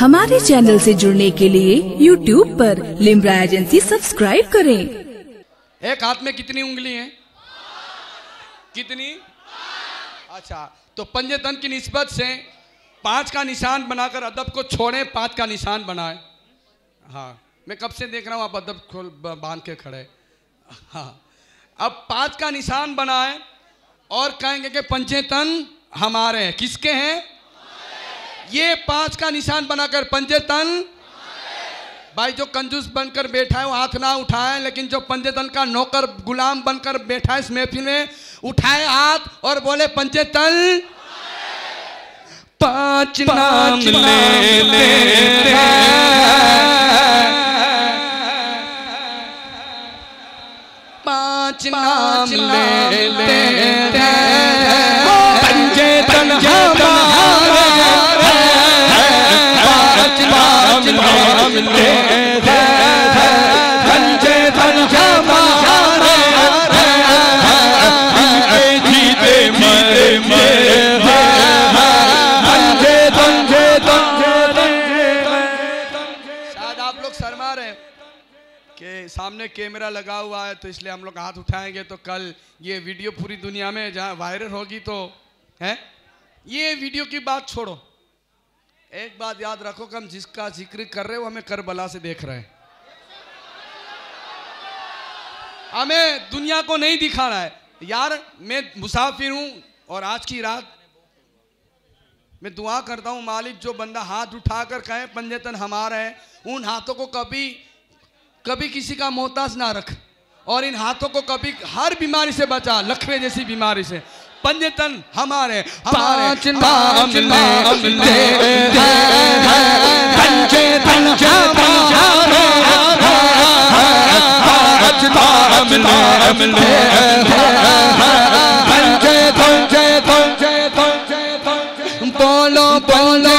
हमारे चैनल से जुड़ने के लिए YouTube पर लिम्रा एजेंसी सब्सक्राइब करें। एक हाथ में कितनी उंगली हैं? कितनी? अच्छा, तो पंजतन की निस्बत से 5 का निशान बनाकर अदब को छोड़ें, 5 का निशान बनाएं। हाँ, मैं कब से देख रहा हूँ आप अदब खोल बांध के खड़े। हाँ, अब 5 का निशान बनाएं और कहेंगे कि पंजतन हमारे हैं। किसके हैं? ये 5 का निशान बनाकर पंजतन। भाई जो कंजूस बनकर बैठा है वो हाथ ना उठाए, लेकिन जो पंजतन का नौकर गुलाम बनकर बैठा है इस महफिल में, उठाए हाथ और बोले पंजतन। 5 नाम ले लेते हैं, 5 नाम ले लेते हैं, पंजतन हमारे हैं, 5 नाम ले लेते हैं, पंजतन हमारे हैं, जीते मरे मरे सामने कैमरा लगा हुआ है, तो इसलिए हम लोग हाथ उठाएंगे। तो कल ये वीडियो पूरी दुनिया में जहाँ वायरल होगी, तो है ये वीडियो की बात छोड़ो, एक बात याद रखो कि हम जिसका जिक्र कर रहे हैं वो हमें करबला से देख रहे हैं, हमें दुनिया को नहीं दिखा रहा है। यार मैं मुसाफिर हूँ और आज की रात मैं दुआ करता हूँ मालिक, जो बंदा हाथ उठाकर कहे पंजतन हमारा है, उन हाथों को कभी किसी का मोहताज ना रख, और इन हाथों को कभी हर बीमारी से बचा, लकवे जैसी बीमारी से। पंजतन हमारे, हमारे 5 नाम लेते हैं, पंजतन हमारे हैं, 5 नाम लेते हैं, पंजतन बोलो बोलो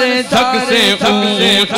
سارے تھک سے اونچے